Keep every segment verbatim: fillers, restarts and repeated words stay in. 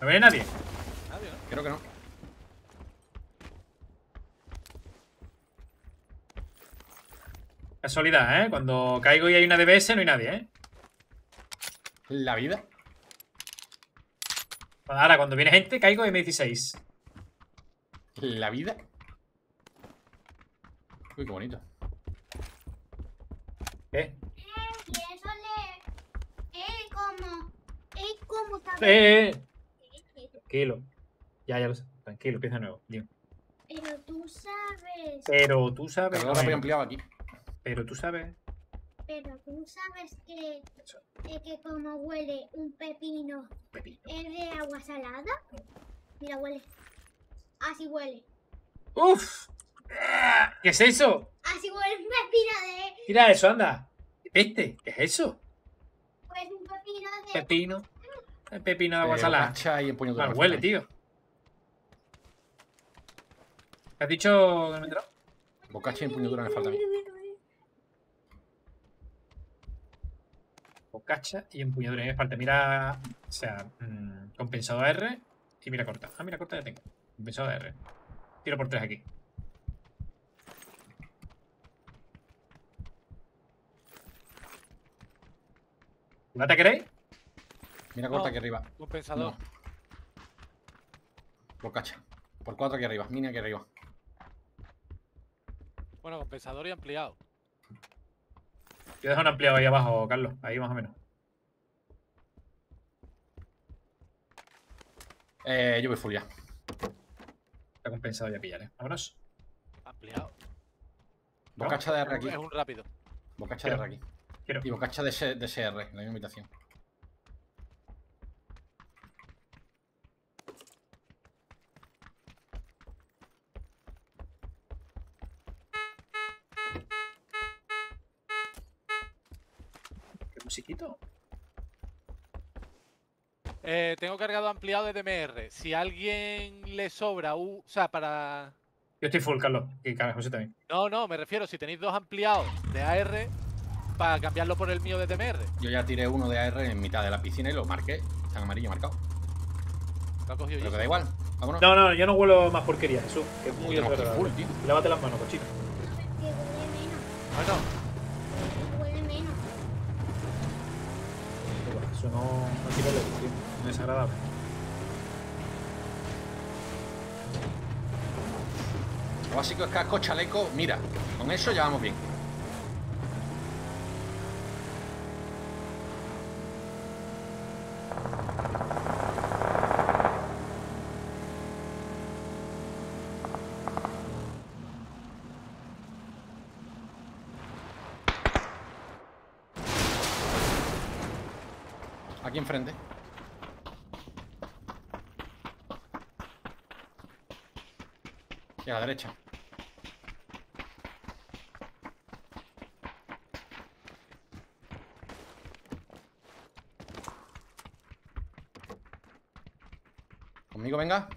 ¿No viene nadie? Nadie, ¿no? Creo que no. Casualidad, ¿eh? Cuando caigo y hay una D B S no hay nadie, ¿eh? La vida. Ahora, cuando viene gente, caigo eme dieciséis. La vida. Uy, qué bonito. ¿Qué? Eh, como. Eh, como eh, eh. Tranquilo. Ya, ya lo sé. Tranquilo, empieza de nuevo. Dime. Pero tú sabes. Pero tú sabes. Ahora voy ampliado aquí. Pero tú sabes. Pero tú sabes que, que como huele un pepino, pepino es de agua salada. Mira, huele. Así huele. ¡Uf! ¿Qué es eso? Así huele un pepino de... Mira eso, anda. ¿Viste? ¿Qué es eso? Pues un pepino de... Pepino. El pepino de agua Pero salada. Y bueno, huele, huele, tío. ¿Has dicho que me he enterado? Bocacha y empuñadura me falta a mí. Bocacha y empuñadura. Me falta. Mira, o sea, mmm, compensado a R y mira corta. Ah, mira corta ya tengo. Compensado a R. Tiro por tres aquí. ¿La te queréis? Mira corta no, aquí arriba. Compensador. No. Bocacha. Por cuatro aquí arriba. Mini aquí arriba. Bueno, compensador y ampliado. Yo dejo un ampliado ahí abajo, Carlos. Ahí más o menos. Eh, yo voy full ya. Está compensado ya pillar, eh. Vámonos. Ampliado. Bocacha de R aquí. Es un rápido. Bocacha de R aquí. Quiero. Y bocacha de, C de C R, en la misma habitación. Musiquito. Eh, tengo cargado ampliado de D M R. Si a alguien le sobra, uh, o sea, para... Yo estoy full, Carlos. Y Carlos José también. No, no, me refiero, si tenéis dos ampliados de A R, para cambiarlo por el mío de D M R. Yo ya tiré uno de A R en mitad de la piscina y lo marqué. Está en amarillo marcado. Lo ha cogido Pero yo. Pero que da igual. Vámonos. No, no, yo no huelo más porquería, Jesús. Que es muy de full, tío. Lávate las manos, cochino. Bueno. Eso no, no tiene lejos, tío. No es agradable. Lo básico es casco, chaleco, mira. Con eso ya vamos bien. Aquí enfrente. Y a la derecha. Conmigo, venga.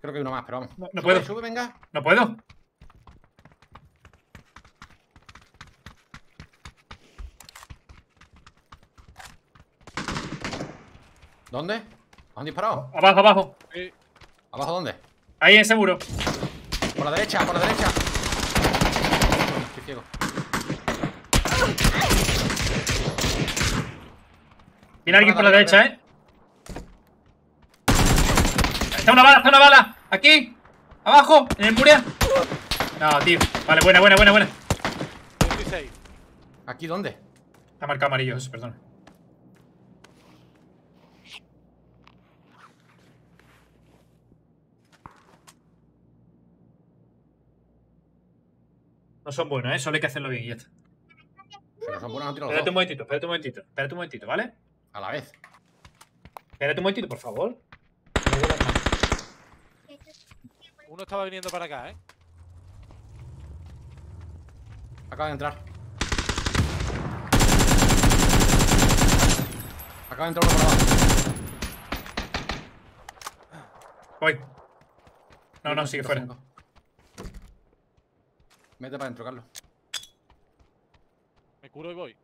Creo que hay uno más, pero vamos. No, no puedo. Sube, venga. No puedo. ¿Dónde? ¿Han disparado? Abajo, abajo. Sí. ¿Abajo dónde? Ahí, en seguro. Por la derecha, por la derecha. Estoy ciego. Viene alguien por la derecha, eh. Está una bala, está una bala. Aquí, abajo, en el Muria. No, tío. Vale, buena, buena, buena, buena. ¿Aquí dónde? Está marcado amarillo, perdón. No son buenos, eh. Solo hay que hacerlo bien y ya está. Pero son buenos, no tiro los dos. Espérate un momentito, espérate un momentito. Espérate un momentito, ¿vale? A la vez. Espérate un momentito, por favor. Uno estaba viniendo para acá, ¿eh? Acaba de entrar. Acaba de entrar uno por abajo. Voy. No, no, sigue fuera. Mete para adentro, Carlos. Me curo y voy.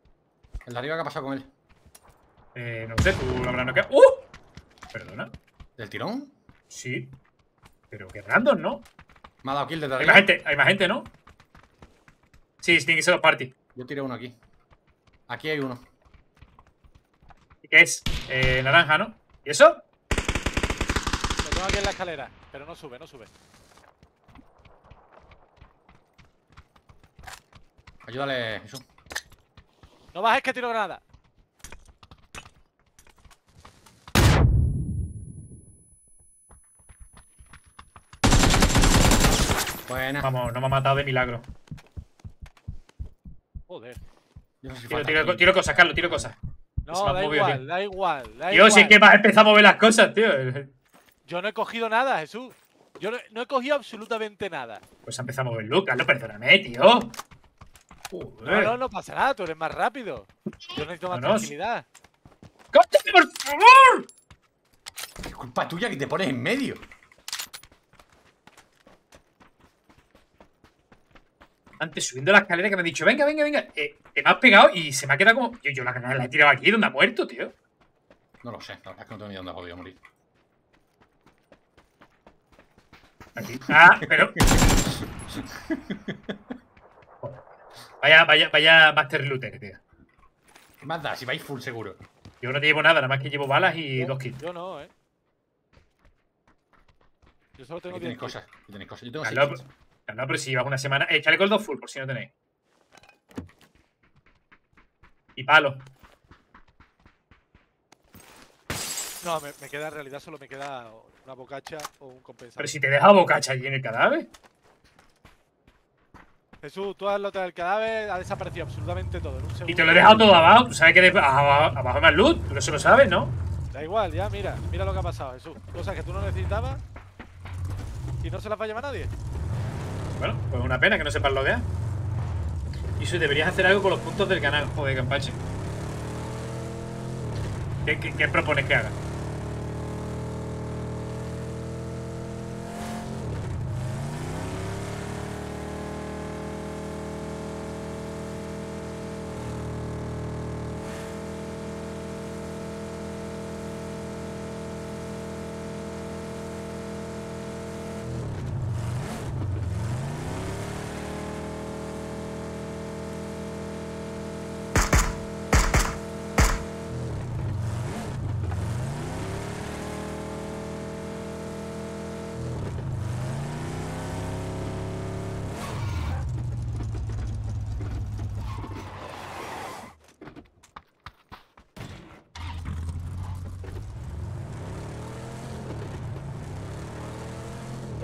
El de arriba, ¿qué ha pasado con él? Eh, no sé, tú lo habrás noqueado. ¡Uh! ¿Perdona? ¿Del tirón? Sí. Pero que random, ¿no? Me ha dado kill desde arriba. Hay más gente, hay más gente, ¿no? Sí, tienen que ser dos parties. Yo tiré uno aquí. Aquí hay uno. ¿Qué es? Eh, naranja, ¿no? ¿Y eso? Lo tengo aquí en la escalera, pero no sube, no sube. Ayúdale, Jesús. No bajes que tiro granada. Buena. Vamos, no me ha matado de milagro. Joder. No sé si tiro, tiro, tiro cosas, Carlos, tiro cosas. No, da igual, obvio, da igual, da Dios, igual. Dios, es que más empezado a mover las cosas, tío. Yo no he cogido nada, Jesús. Yo no, no he cogido absolutamente nada. Pues empezado a mover Lucas, no, perdóname, tío. Joder. No, no, no pasa nada, tú eres más rápido. Yo necesito más no, tranquilidad. ¡Cóptate, por favor! Es culpa tuya que te pones en medio. Antes subiendo la escalera que me han dicho, venga, venga, venga. Eh, te me has pegado y se me ha quedado como. Yo, yo la, la he tirado aquí, ¿dónde ha muerto, tío? No lo sé, la verdad es que no tengo ni dónde ha podido morir. Aquí. Ah, pero. Vaya, vaya, vaya Master Looter, tío. ¿Qué más da? Si vais full seguro. Yo no te llevo nada, nada más que llevo balas y no, dos kills. Yo no, eh. Yo solo tengo. Aquí tenéis cosas, aquí tenéis cosas. Yo tengo claro, seis kills. No, pero si llevas una semana. Échale con dos full por si no tenéis. Y palo. No, me, me queda en realidad solo me queda una bocacha o un compensador. Pero si te deja bocacha allí en el cadáver. Jesús, tú has loteado el cadáver, ha desaparecido absolutamente todo. En un segundo. Y te lo he dejado todo abajo. Tú sabes que de, abajo, abajo hay más luz. Tú eso lo sabes, ¿no? Da igual, ya, mira. Mira lo que ha pasado, Jesús. Cosas que tú no necesitabas y no se las va a llevar nadie. Bueno, pues una pena que no sepas lodear. Y eso deberías hacer algo con los puntos del canal, joder, Campache. ¿Qué, qué, qué propones que haga?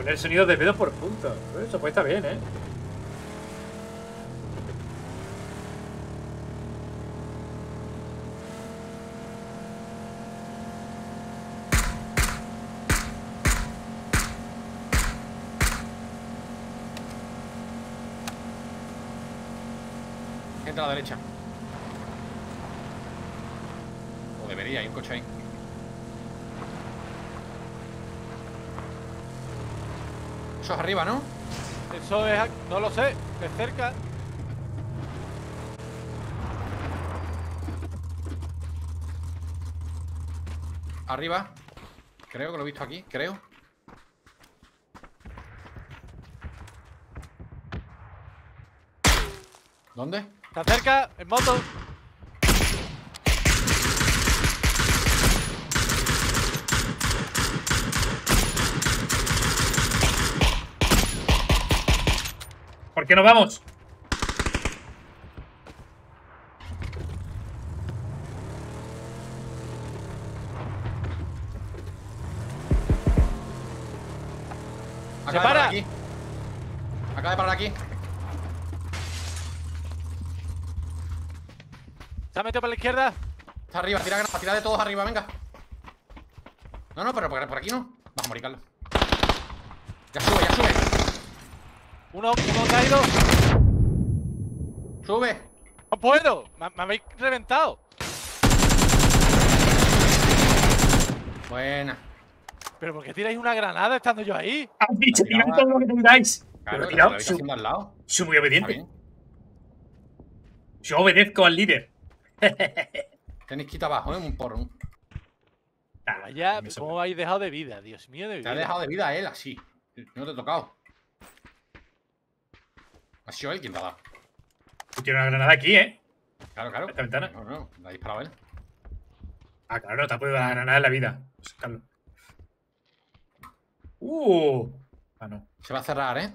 El sonido de pedo por punto. Eso pues está bien, ¿eh? Gente a la derecha. O debería, hay un coche ahí. Eso es arriba, ¿no? Eso es... no lo sé. De cerca. Arriba. Creo que lo he visto aquí. Creo. ¿Dónde? Está cerca. En moto. ¿Por qué nos vamos? Acaba de parar aquí. Acaba de parar aquí. Se ha metido para la izquierda. Está arriba, tira, tira de todos arriba, venga. No, no, pero por aquí no. Vamos a morir, Carlos. Ya sube, ya sube. Uno, uno caído. Sube. No puedo. Me, me habéis reventado. Buena. Pero ¿por qué tiráis una granada estando yo ahí? Has dicho tirad todo lo que tengáis. Claro, pero claro, soy, al lado. soy muy obediente. Yo obedezco al líder. Tenéis que ir abajo, ¿eh? Un porro. Ah, ya, ¿cómo habéis dejado de vida? Dios mío, de vida. Te ha dejado de vida él así. No te he tocado. Ha sido él quien te ha dado. Tú tienes una granada aquí, ¿eh? Claro, claro. Esta ventana. No, no, la ha disparado él. Ah, claro, no te ha podido dar la granada en la vida. Carlos. Uh. Ah, no. Se va a cerrar, ¿eh?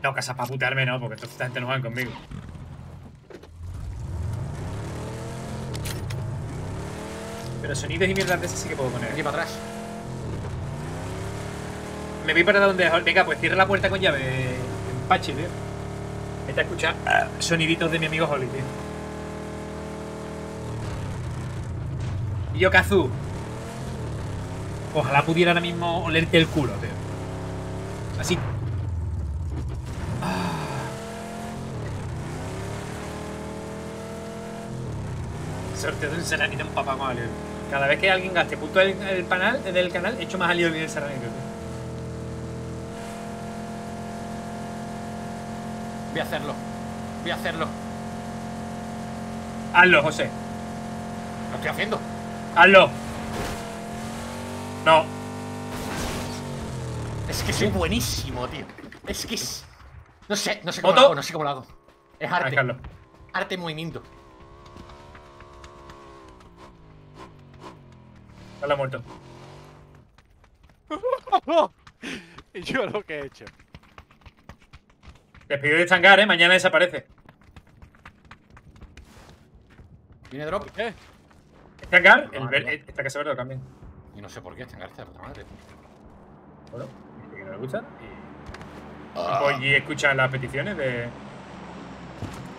No, casa para putearme, no, porque entonces esta gente no juega conmigo. Pero sonidos y mierdas de ese sí que puedo poner. Aquí para atrás. Me voy para donde... Venga, pues cierra la puerta con llave. Empache, tío. Vete a escuchar soniditos de mi amigo Holly, tío. Y yo, Kazu. Ojalá pudiera ahora mismo olerte el culo, tío. Así. Sorteo de un serranito en papá más alien. Cada vez que alguien gaste punto del, el panal, del canal, echo más alien en el serranito. Voy a hacerlo. Voy a hacerlo. Hazlo, José. Lo estoy haciendo. Hazlo. No. Es que soy buenísimo, tío. Es que es... No sé, no sé cómo lo hago, no sé cómo lo hago. Es arte. Arte en movimiento. Carlos ha muerto. Y yo lo que he hecho. Despido de changar, eh. Mañana desaparece. ¿Viene drop? ¿Eh? ¿Es changar? No, el, esta casa verde lo cambian. Y no sé por qué es changar, esta puta madre. Bueno, dice que no le gusta. Y... Ah. Oye, escuchan las peticiones de...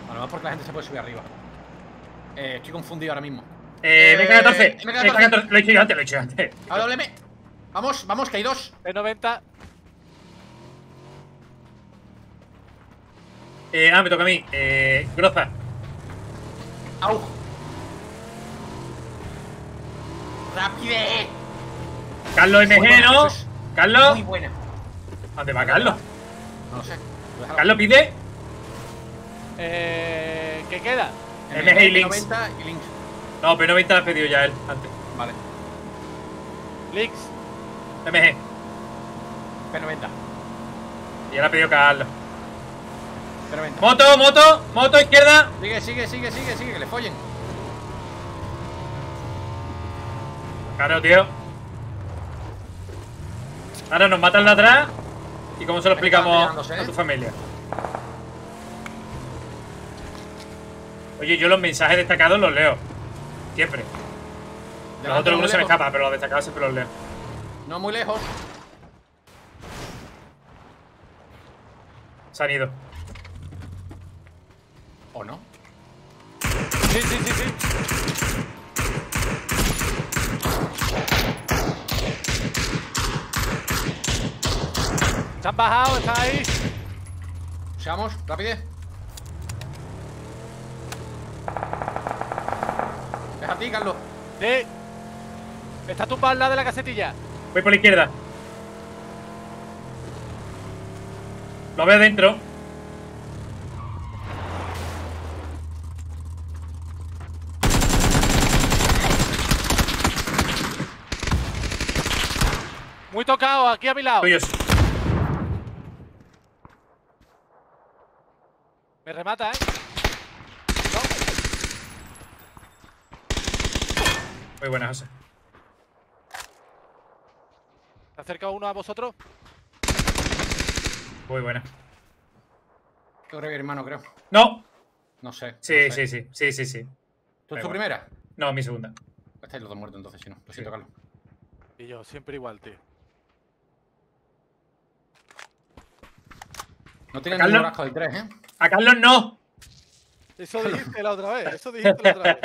A lo mejor porque la gente se puede subir arriba. Eh, estoy confundido ahora mismo. Eh, M K catorce, M K catorce. Lo he hecho yo antes, lo he hecho antes. A W M. Vamos, vamos, que hay dos. P noventa. Eh, ah, me toca a mí. Eh, Groza. Au. Rapide. Carlos M G, ¿no? Carlos. Muy buena. ¿Dónde va Carlos? No lo sé. Carlos pide. Eh, ¿qué queda? M G y Links. y Links. No, P noventa la has pedido ya él, antes. Vale. Lix. M G. P noventa. Y ahora ha pedido Carlos. P noventa. Moto, moto, moto, izquierda. Sigue, sigue, sigue, sigue, sigue, que le follen. Claro, tío. Ahora nos matan de atrás. ¿Y cómo se lo explicamos a tu familia? Oye, yo los mensajes destacados los leo. Siempre. Los otros uno se me escapa, pero los destacados siempre los leo. No muy lejos. Se han ido. ¿O no? Sí, sí, sí, sí. Se han bajado, están ahí. Seamos, rápido. A ti, Carlos. Sí. Está tumbado al lado de la casetilla. Voy por la izquierda. Lo veo dentro. Muy tocado, aquí a mi lado. Tuyos. Me remata, eh. Muy buena, José. ¿Se acerca uno a vosotros? Muy buena. Creo que hermano, creo. ¡No! No sé. Sí, no sé. sí, sí, sí, sí, sí. ¿Tú es tu primera? No, mi segunda. Estáis los dos muertos entonces, si no. Lo siento, Carlos. Y yo, siempre igual, tío. No tiene ningún rasgo del tres, ¿eh? ¡A Carlos no! Eso dijiste la otra vez, eso dijiste la otra vez.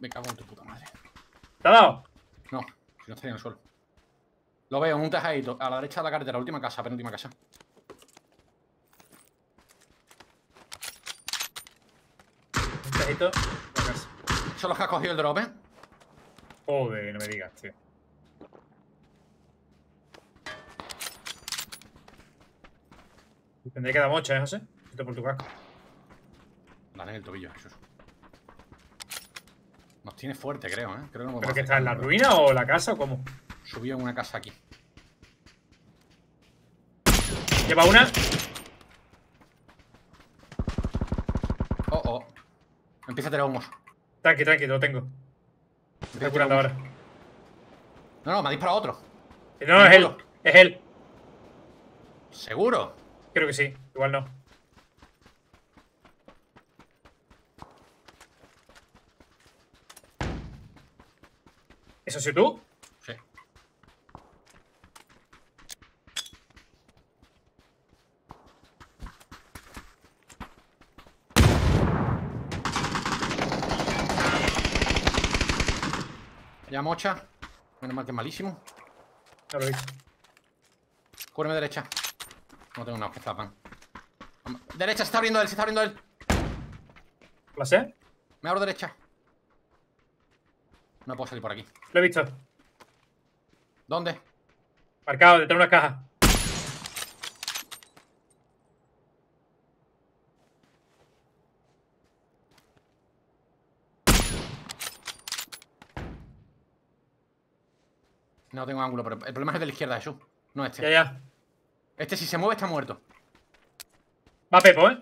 Me cago en tu puta madre. ¿Te ha dado? No, si no estaría en el suelo. Lo veo en un tejadito. A la derecha de la carretera. Última casa, penúltima casa. Tejito. Son los que has cogido el drop, ¿eh? Joder, no me digas, tío. Tendré que dar mocha, ¿eh, José? Quito por tu casco. Dale en el tobillo, Jesús. Nos tiene fuerte, creo, ¿eh? Creo que no. ¿Pero que está en la ruina o la casa o cómo? Subí en una casa aquí. Lleva una. Oh, oh. Empieza a tirar humos. Tranqui, tranqui, lo tengo. Me estoy curando ahora. No, no, me ha disparado otro. No, es él. Es él. ¿Seguro? Creo que sí, igual no. ¿Eso sí tú? Sí. Ya mocha. Menos mal que es malísimo. Ya lo he visto. Cúbreme derecha. No tengo nada que zapan. Derecha, se está abriendo él, se está abriendo él. ¿La sé? Me abro derecha. No puedo salir por aquí. Lo he visto. ¿Dónde? Marcado, detrás de una caja. No tengo ángulo, pero el problema es el de la izquierda, Jesús. No este. Ya, ya. Este, si se mueve, está muerto. Va Pepo, ¿eh?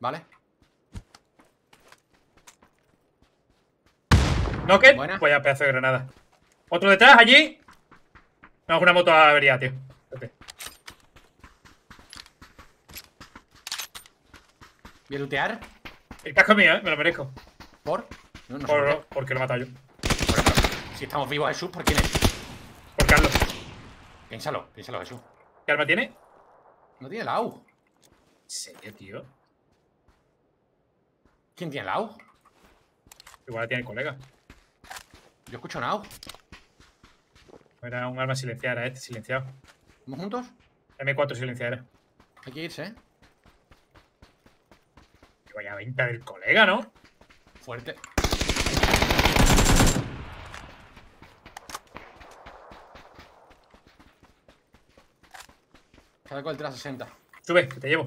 Vale. ¿Knocker? Buena. Pues ya, pedazo de granada. Otro detrás, allí. No, es una moto averiada, tío. Vete. ¿Voy a lootear? El casco es mío, ¿eh? Me lo merezco. ¿Por? No, no Por, no, porque lo he matado yo. Si estamos vivos, Jesús, ¿por quién es? Por Carlos. Piénsalo, piénsalo, Jesús. ¿Qué arma tiene? No tiene la A U. ¿En serio, tío? ¿Quién tiene la A U? Igual la tiene el colega. Yo escucho una A U. Era un arma silenciada, este silenciado. ¿Vamos juntos? eme cuatro silenciada. Hay que irse, ¿eh? Que vaya venta del colega, ¿no? Fuerte. Cada cual tras sesenta. Sube, que te llevo.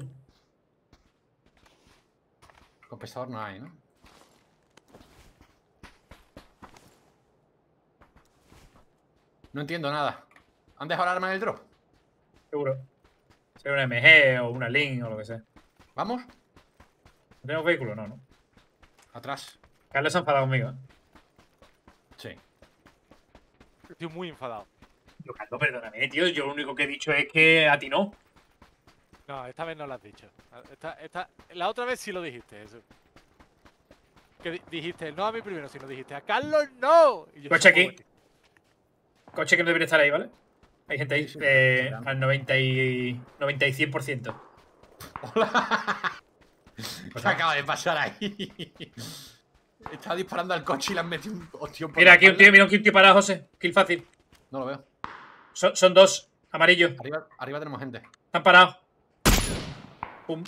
Compensador no hay, ¿no? No entiendo nada. ¿Han dejado la arma en el drop? Seguro. Sea una eme ge o una Link o lo que sea. ¿Vamos? ¿No tenemos vehículo? No, ¿no? Atrás. Carlos se ha enfadado conmigo, ¿eh? Sí. Estoy muy enfadado. Carlos, perdóname, tío. Yo lo único que he dicho es que a ti no. No, esta vez no lo has dicho. Esta, esta, la otra vez sí lo dijiste, eso. Que dijiste no a mí primero, sino dijiste a Carlos no. Y yo, coche aquí. Pobre. Coche que no debería estar ahí, ¿vale? Hay gente ahí eh, al noventa y cien por ciento. Hola. Se acaba de pasar ahí. Estaba disparando al coche y le han metido un ostión por. Mira, aquí un tío, mira un tío parado, José. Kill fácil. No lo veo. Son, son dos, amarillo. Arriba, arriba tenemos gente. Están parados. Pum.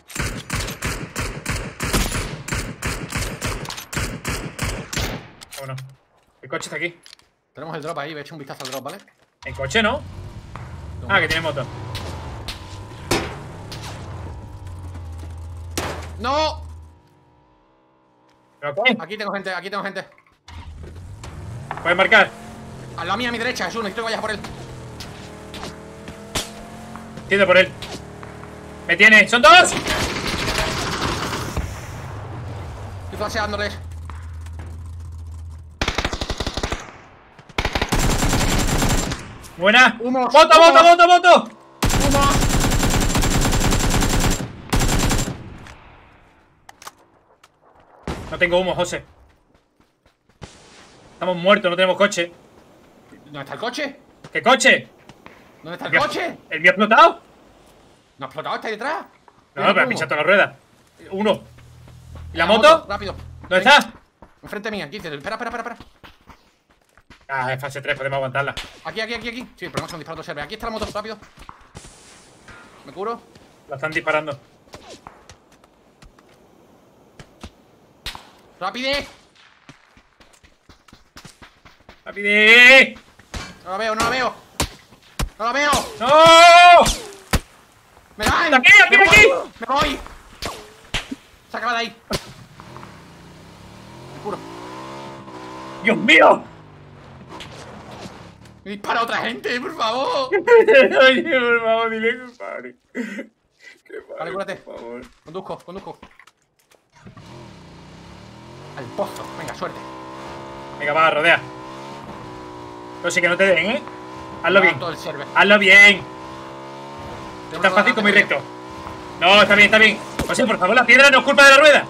Bueno, el coche está aquí. Tenemos el drop ahí, voy a echar un vistazo al drop, ¿vale? El coche no. Toma. Ah, que tiene moto. ¡No! ¿Pero qué? Aquí tengo gente, aquí tengo gente. ¿Puedes marcar? Al lado mío, a mi derecha, Jesús, necesito que vayas por él. Tiendo por él. Me tiene. ¡Son dos! Estoy flasheándoles. Buena. Humos. ¡Moto, moto, moto, moto! ¡Humo! No tengo humo, José. Estamos muertos, no tenemos coche. ¿Dónde está el coche? ¿Qué coche? ¿Dónde está el, el coche? ¿El mío ha explotado? ¿No ha explotado? ¿Está ahí detrás? No, no, pero ha pinchado toda la rueda. Uno. ¿Y la, la moto? moto? Rápido. ¿Dónde está? Enfrente mía, quince. Espera, espera, espera, espera. Ah, es fase tres, podemos aguantarla. Aquí, aquí, aquí, aquí. Sí, el problema es que un disparo serve. Aquí está la moto, rápido. Me curo. La están disparando. ¡Rápide! ¡Rápide! No la veo, no la veo. ¡No la veo! ¡No! ¡Me dan! ¡Aquí, aquí, me aquí! Voy. ¡Me voy! ¡Sácala de ahí! Me curo. ¡Dios mío! ¡Me dispara a otra gente, por favor! Oye, por favor, dile que pare. Que pare, vale, cúrate. Por favor. Conduzco, conduzco. Al pozo. Venga, suerte. Venga, va, rodea. Pero sí que no te den, ¿eh? Hazlo bien. Hazlo bien. Está fácil como directo. No, está bien, está bien. O sea, por favor, la piedra no es culpa de la rueda.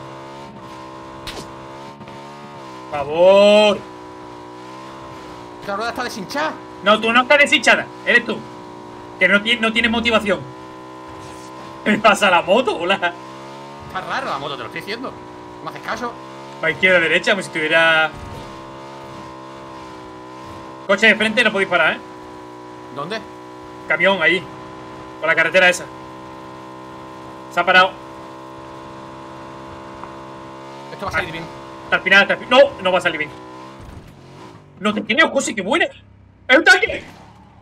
Por favor. La rueda está deshinchada. No, tú no estás deshinchada. Eres tú. Que no, no tienes motivación. ¿Me pasa la moto? Hola. Está raro la moto, te lo estoy diciendo. No me haces caso. Va izquierda, derecha, como si tuviera... Coche de frente, no puedo disparar, ¿eh? ¿Dónde? Camión, ahí. Por la carretera esa. Se ha parado. Esto va a salir bien. Hasta el final, hasta el final. ¡No! No va a salir bien. ¡No te tiene, José! ¡Qué buena! ¡Es un tanque!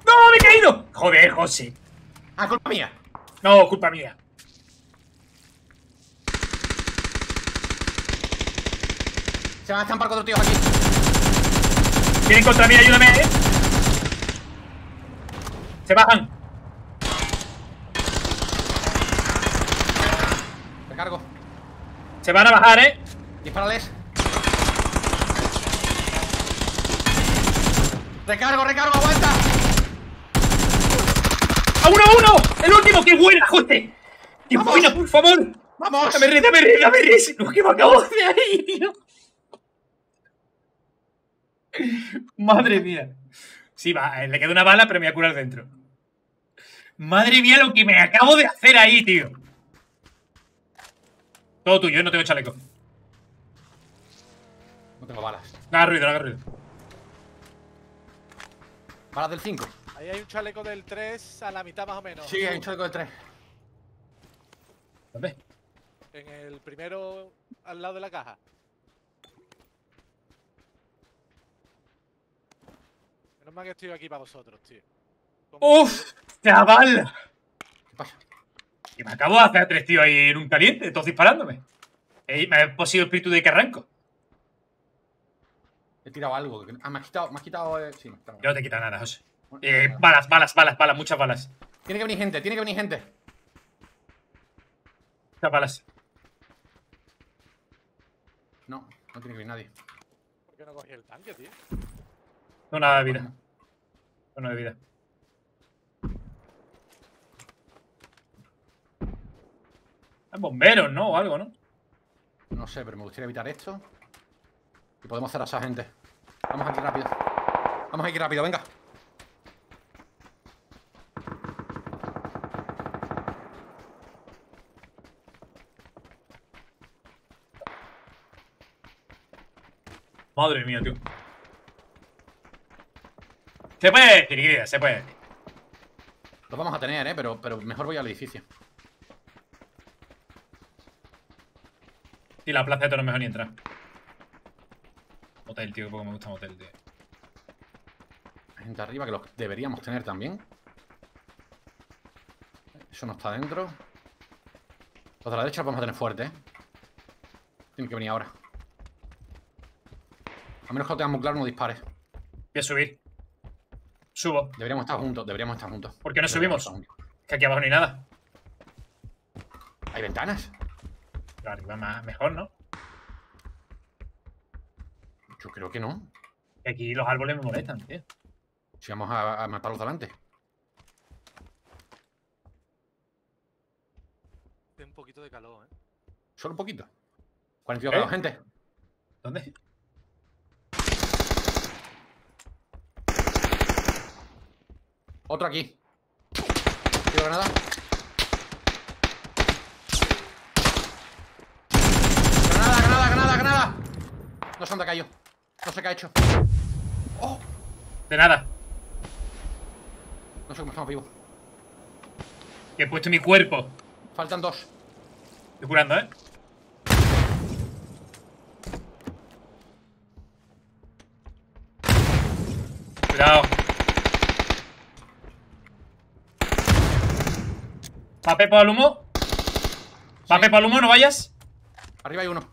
¡No! ¡Me he caído! ¡Joder, José! Ah, culpa mía. No, culpa mía. Se van a estampar cuatro tíos aquí. Vienen contra mí, ayúdame, eh. Se bajan. Recargo. Se van a bajar, eh. Dispárales. Recargo, recargo, aguanta. ¡A uno, a uno! ¡El último! ¡Qué buena, joder! ¡Qué buena, por favor! ¡Vamos! ¡Dame res, dame res, dame res! ¡No, que me acabo de ahí! No. Madre mía. Sí, va, le queda una bala, pero me voy a curar dentro. Madre mía, lo que me acabo de hacer ahí, tío. Todo tuyo, no tengo chaleco. No tengo balas. No hagas ruido, no hagas ruido. Balas del cinco. Ahí hay un chaleco del tres a la mitad más o menos. Sí, hay un chaleco del tres. ¿Dónde? En el primero, al lado de la caja. Menos mal que estoy aquí para vosotros, tío. ¡Uf! ¡Chaval! ¿Qué pasa? Que me acabo de hacer tres tíos ahí en un caliente, todos disparándome. Ey, me ha posido el espíritu de que arranco. He tirado algo. Ah, me has quitado. Me has quitado eh... Sí, me has quitado. Yo no te quita nada, José. Eh, balas, balas, balas, balas, muchas balas. Tiene que venir gente, tiene que venir gente. Muchas balas. No, no tiene que venir nadie. ¿Por qué no cogí el tanque, tío? No, nada de vida. No, nada de vida. Hay bomberos, ¿no? O algo, ¿no? No sé, pero me gustaría evitar esto. Y podemos hacer a esa gente. Vamos aquí rápido. Vamos aquí rápido, venga. Madre mía, tío. Se puede decir, idea, se puede decir. Los vamos a tener, eh, pero, pero mejor voy al edificio. Y la plaza de toros mejor ni entrar. Motel, tío, que poco me gusta motel, tío. Hay gente arriba que los deberíamos tener también. Eso no está dentro. Los de la derecha los vamos a tener fuerte, eh. Tienen que venir ahora. A menos que lo tengan muy claro, no dispares. Voy a subir. Subo. Deberíamos estar juntos, deberíamos estar juntos. ¿Por qué no subimos? Que aquí abajo no hay nada. ¿Hay ventanas? Pero arriba más, mejor, ¿no? Yo creo que no. Aquí los árboles me molestan, tío. Si vamos a, a matarlos delante. Tiene un poquito de calor, ¿eh? Solo un poquito. cuarenta y dos ¿Eh? grados, gente. ¿Dónde? Otro aquí. Tiro granada. Granada, granada, granada, granada. No sé dónde cayó. No sé qué ha hecho. ¡Oh! De nada. No sé cómo estamos vivos. Que he puesto mi cuerpo. Faltan dos. Estoy curando, ¿eh? Cuidado. Va Pepo al humo. Va sí. Pepo al humo, no vayas. Arriba hay uno.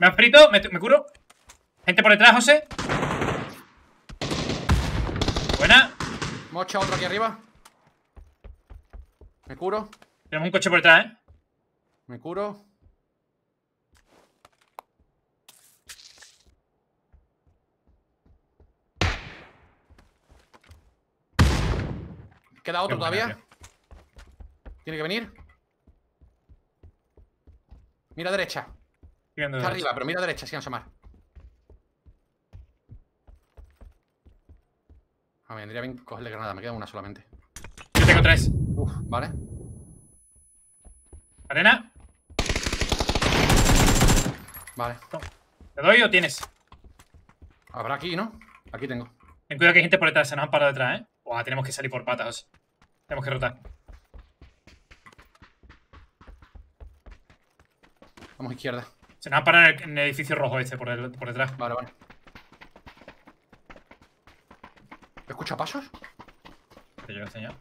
Me han frito, me, me curo. Gente por detrás, José. Buena. Mocha, otro aquí arriba. Me curo. Tenemos un coche por detrás, ¿eh? Me curo. Queda otro todavía. Tío. Tiene que venir. Mira a derecha. Está derecha. Arriba, pero mira a derecha, si no se mar. A ver, vendría bien cogerle granada. Me queda una solamente. Yo tengo tres. Uf, vale. Arena. Vale. ¿Te doy o tienes? Habrá aquí, ¿no? Aquí tengo. Ten cuidado que hay gente por detrás. Se nos han parado detrás, ¿eh? Buah, tenemos que salir por patas. Tenemos que rotar. Vamos a izquierda. Se nos han parado en el, en el edificio rojo este por, el, por detrás. Vale, vale. ¿Escucha pasos? Te llevo, señor.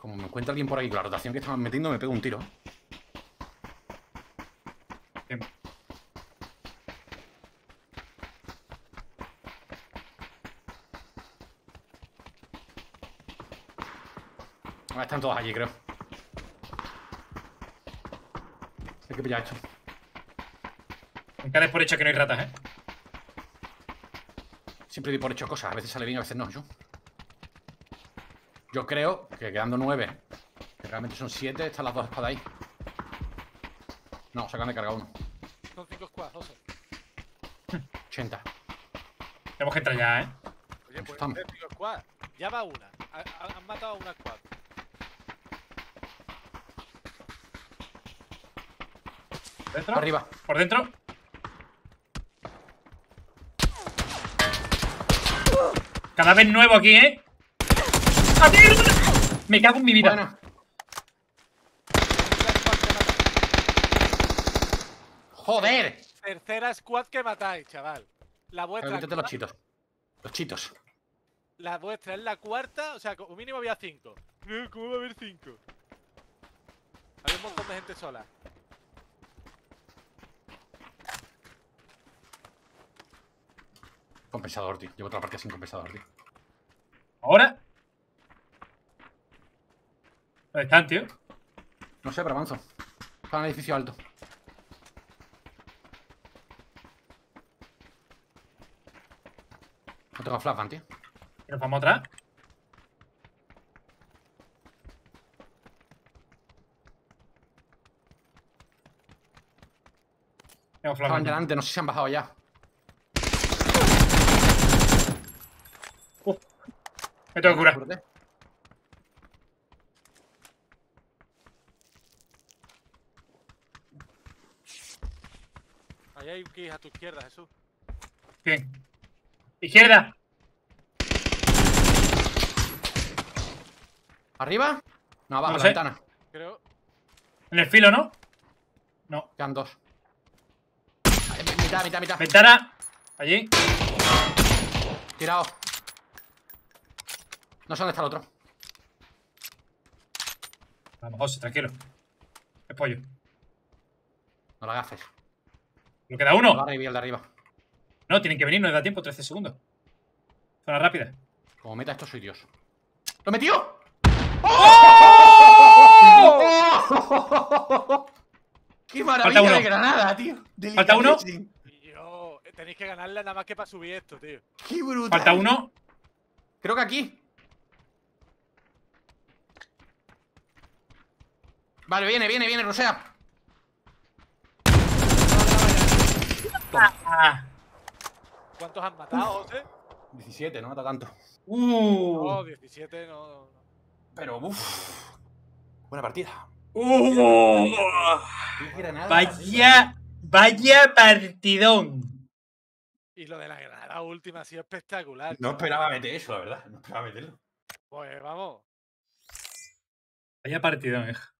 Como me encuentra alguien por aquí con la rotación que estaban metiendo, me pego un tiro. Ah, están todos allí, creo. Hay que pillar esto. Nunca des por hecho que no hay ratas, ¿eh? Siempre di por hecho cosas. A veces sale bien, a veces no. Yo Yo creo que quedando nueve, que realmente son siete, están las dos espadas ahí. No, se acaban de cargar uno. Son cinco squads, doce. ochenta. Tenemos que entrar ya, ¿eh? Oye, pues cinco squads. Ya va una. Han matado a una squad. ¿Dentro? Arriba. Por dentro. Cada vez nuevo aquí, ¿eh? Me cago en mi vida. Bueno. Joder. Tercera squad que matáis, chaval. La vuestra. Métete los chitos. Los chitos. La vuestra es la cuarta. O sea, como mínimo había cinco. ¿Cómo va a haber cinco? Había un montón de gente sola. Compensador, tío. Llevo otra partida sin compensador, tío. ¿Ahora? ¿Dónde están, tío? No sé, pero avanzo. Están en el edificio alto. No tengo flashbang, tío. ¿Nos vamos atrás? Tengo flashbang. Estaban delante, no sé si se han bajado ya. Me tengo que curar. Allá hay que ir a tu izquierda, Jesús. Bien. ¡Izquierda! ¿Arriba? No, abajo, no la ventana. Creo. En el filo, ¿no? No. Quedan dos. Mitad, mitad, mitad. Ventana. Allí. Tirado. No sé dónde está el otro. Vamos, José, tranquilo. Es pollo. No la agaces. ¿No queda uno? No, el de arriba. No, tienen que venir, no les da tiempo, trece segundos. Zona rápida. Como meta esto soy Dios. ¡Lo metió! ¡Oh! ¡Qué maravilla de granada, tío! Del ¿Falta uno? Tío, tenéis que ganarla nada más que para subir esto, tío. ¡Qué brutal! ¿Falta uno? Creo que aquí. Vale, viene, viene, viene, Rosea. ¿Cuántos han matado, José? diecisiete, no mata tanto. Uh. No, diecisiete no, no, no. Pero, uff. Buena partida. Uh, granada, vaya, vaya partidón. Y lo de la granada última ha sido espectacular. No esperaba meter eso, la verdad. No esperaba meterlo. Pues vamos. Vaya partidón, hija.